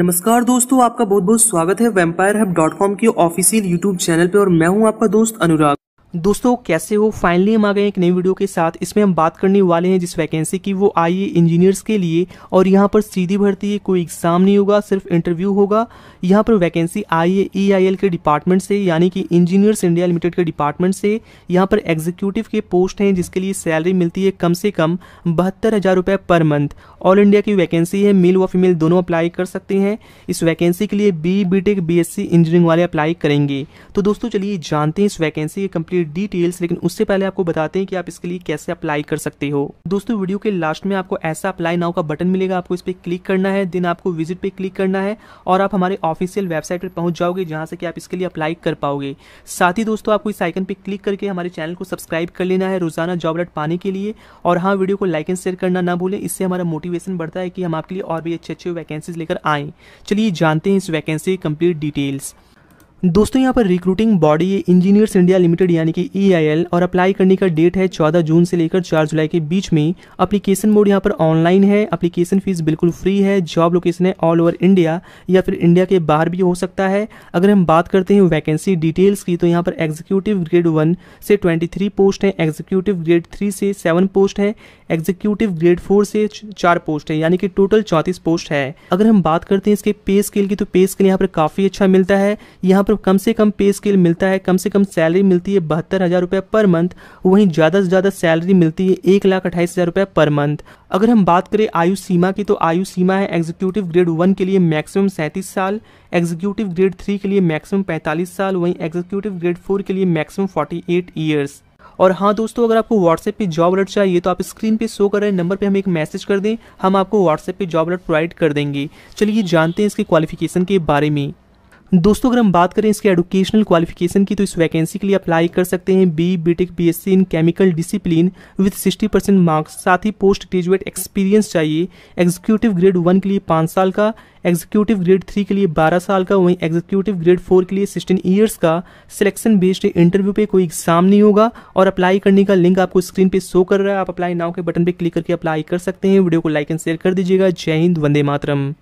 नमस्कार दोस्तों, आपका बहुत बहुत स्वागत है vampirehub.com के ऑफिशियल यूट्यूब चैनल पे और मैं हूं आपका दोस्त अनुराग। दोस्तों कैसे हो, फाइनली हम आ गए एक नई वीडियो के साथ। इसमें हम बात करने वाले हैं जिस वैकेंसी की, वो आई है इंजीनियर्स के लिए और यहाँ पर सीधी भर्ती है, कोई एग्जाम नहीं होगा, सिर्फ इंटरव्यू होगा। यहाँ पर वैकेंसी आई है EIL के डिपार्टमेंट से, यानी कि इंजीनियर्स इंडिया लिमिटेड के डिपार्टमेंट से। यहाँ पर एग्जीक्यूटिव के पोस्ट हैं जिसके लिए सैलरी मिलती है कम से कम 72,000 रुपये पर मंथ। ऑल इंडिया की वैकेंसी है, मेल व फीमेल दोनों अप्लाई कर सकते हैं इस वैकेंसी के लिए। B.Tech BSc इंजीनियरिंग वाले अप्लाई करेंगे। तो दोस्तों चलिए जानते हैं इस वैकेंसी के डिटेल्स, लेकिन उससे पहले आपको बताते हैं कि आप इसके लिए कैसे अप्लाई कर सकते हो। दोस्तों वीडियो के लास्ट में आपको ऐसा अप्लाई नाउ का बटन मिलेगा, आपको इस पे क्लिक करना है, देन आपको विजिट पे क्लिक करना है और आप हमारे ऑफिशियल वेबसाइट पर पहुंच जाओगे जहां से कि आप इसके लिए अप्लाई कर पाओगे। साथ ही दोस्तों आपको इस आइकन पे क्लिक करके हमारे चैनल को सब्सक्राइब कर लेना है रोजाना जॉब अलर्ट पाने के लिए। और हाँ, वीडियो को लाइक एंड शेयर करना ना भूलें, इससे हमारा मोटिवेशन बढ़ता है कि हम आपके लिए और भी अच्छे वैकेंसीज लेकर आए। चलिए जानते हैं इस वैकेंसी की कंप्लीट डिटेल्स। दोस्तों यहाँ पर रिक्रूटिंग बॉडी है इंजीनियर्स इंडिया लिमिटेड यानी कि EIL और अप्लाई करने का डेट है 14 जून से लेकर 4 जुलाई के बीच में। एप्लीकेशन मोड यहाँ पर ऑनलाइन है, एप्लीकेशन फीस बिल्कुल फ्री है। जॉब लोकेशन है ऑल ओवर इंडिया या फिर इंडिया के बाहर भी हो सकता है। अगर हम बात करते हैं वैकेंसी डिटेल्स की, तो यहाँ पर एग्जीक्यूटिव ग्रेड 1 से 23 पोस्ट हैं, एग्जीक्यूटिव ग्रेड 3 से 7 पोस्ट हैं, एग्जीक्यूटिव ग्रेड 4 से 4 पोस्ट है, यानी कि टोटल 34 पोस्ट है। अगर हम बात करते हैं इसके पे स्केल की, तो पे स्केल यहाँ पर काफ़ी अच्छा मिलता है। यहाँ पर कम से कम पे स्केल मिलता है, कम से कम सैलरी मिलती है 72,000 रुपये पर मंथ। वहीं ज़्यादा से ज़्यादा सैलरी मिलती है 1,28,000 रुपये पर मंथ। अगर हम बात करें आयु सीमा की, तो आयु सीमा है एग्जीक्यूटिव ग्रेड 1 के लिए मैक्सिमम 37 साल, एग्जीक्यूटिव ग्रेड 3 के लिए मैक्सिमम 45 साल, वहीं एग्जीक्यूटिव ग्रेड 4 के लिए मैक्सिमम 48 ईयर्स। और हाँ दोस्तों, अगर आपको व्हाट्सएप पे जॉब अलर्ट चाहिए तो आप स्क्रीन पे शो कर रहे नंबर पे हमें एक मैसेज कर दें, हम आपको व्हाट्सएप पे जॉब अलर्ट प्रोवाइड कर देंगे। चलिए जानते हैं इसके क्वालिफिकेशन के बारे में। दोस्तों अगर हम बात करें इसके एडुकेशनल क्वालिफिकेशन की, तो इस वैकेंसी के लिए अप्लाई कर सकते हैं B.Tech BSc in chemical discipline with 60% marks. साथ ही पोस्ट ग्रेजुएट एक्सपीरियंस चाहिए, एग्जीक्यूटिव ग्रेड 1 के लिए 5 साल का, एग्जीक्यूटिव ग्रेड 3 के लिए 12 साल का, वहीं एग्जीक्यूटिव ग्रेड 4 के लिए 16 ईयर्स का। सिलेक्शन बेस्ड इंटरव्यू पे, कोई एग्जाम नहीं होगा। और अप्लाई करने का लिंक आपको स्क्रीन पे शो कर रहा है, आप अप्लाई नाउ के बटन पे क्लिक करके अप्लाई कर सकते हैं। वीडियो को लाइक एंड शेयर कर दीजिएगा। जय हिंद, वंदे मातरम।